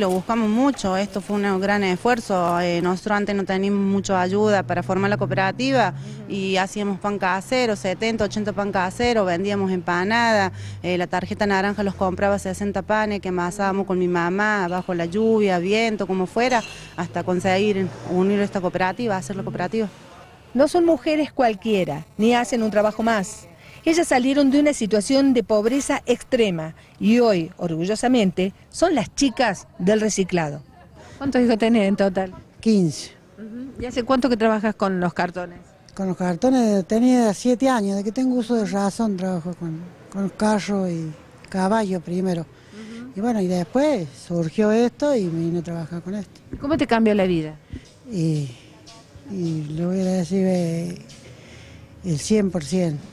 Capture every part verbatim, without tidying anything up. lo buscamos mucho, esto fue un gran esfuerzo, eh, nosotros antes no teníamos mucha ayuda para formar la cooperativa y hacíamos pan casero, setenta, ochenta pan casero, vendíamos empanadas, eh, la tarjeta naranja los compraba sesenta panes que amasábamos con mi mamá, bajo la lluvia, viento, como fuera, hasta conseguir unir esta cooperativa, hacerlo cooperativa. No son mujeres cualquiera, ni hacen un trabajo más. Ellas salieron de una situación de pobreza extrema y hoy, orgullosamente, son las chicas del reciclado. ¿Cuántos hijos tenés en total? quince. Uh-huh. ¿Y hace cuánto que trabajas con los cartones? Con los cartones tenía siete años, de que tengo uso de razón trabajo con, con carro y caballo primero. Uh-huh. Y bueno, y después surgió esto y me vine a trabajar con esto. ¿Cómo te cambió la vida? Y, y le voy a decir eh, el cien por ciento.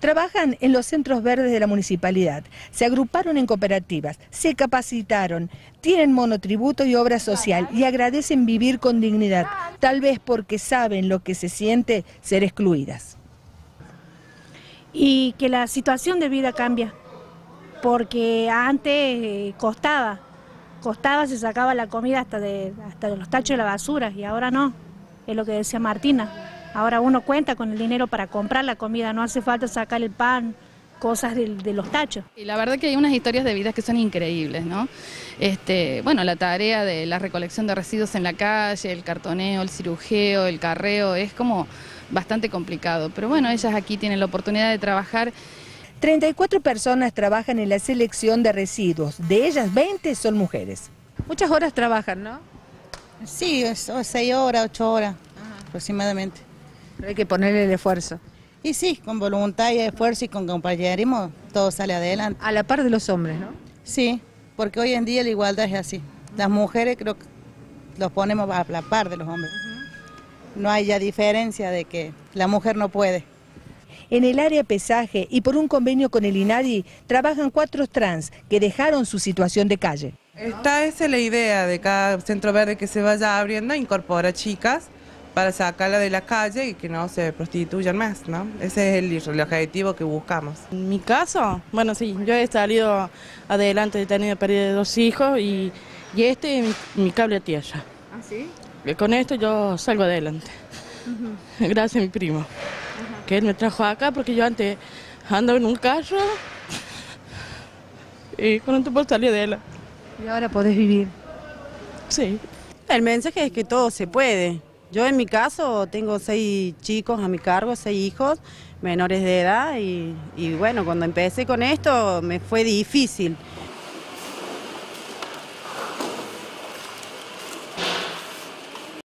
Trabajan en los centros verdes de la municipalidad, se agruparon en cooperativas, se capacitaron, tienen monotributo y obra social y agradecen vivir con dignidad, tal vez porque saben lo que se siente ser excluidas. Y que la situación de vida cambia, porque antes costaba, costaba, se sacaba la comida hasta de, hasta de los tachos de la basura y ahora no, es lo que decía Martina. Ahora uno cuenta con el dinero para comprar la comida, no hace falta sacar el pan, cosas de, de los tachos. Y la verdad que hay unas historias de vidas que son increíbles, ¿no? Este, bueno, la tarea de la recolección de residuos en la calle, el cartoneo, el cirujeo, el carreo, es como bastante complicado. Pero bueno, ellas aquí tienen la oportunidad de trabajar. treinta y cuatro personas trabajan en la selección de residuos, de ellas veinte son mujeres. Muchas horas trabajan, ¿no? Sí, seis horas, ocho horas, ajá, aproximadamente. Pero hay que ponerle el esfuerzo. Y sí, con voluntad y esfuerzo y con compañerismo, todo sale adelante. A la par de los hombres, ¿no? Sí, porque hoy en día la igualdad es así. Las mujeres creo que los ponemos a la par de los hombres. No hay ya diferencia de que la mujer no puede. En el área pesaje y por un convenio con el INADI, trabajan cuatro trans que dejaron su situación de calle. Esta es la idea de cada centro verde que se vaya abriendo, incorpora chicas para sacarla de la calle y que no se prostituyan más, ¿no? Ese es el, el objetivo que buscamos. En mi caso, bueno, sí, yo he salido adelante, he tenido pérdida de dos hijos y, y este es mi, mi cable a tierra. ¿Ah, sí? Y con esto yo salgo adelante, uh-huh, gracias a mi primo, uh-huh, que él me trajo acá porque yo antes andaba en un carro y con esto puedo salir de él. ¿Y ahora podés vivir? Sí. El mensaje es que todo se puede. Yo en mi caso tengo seis chicos a mi cargo, seis hijos menores de edad y, y bueno, cuando empecé con esto me fue difícil.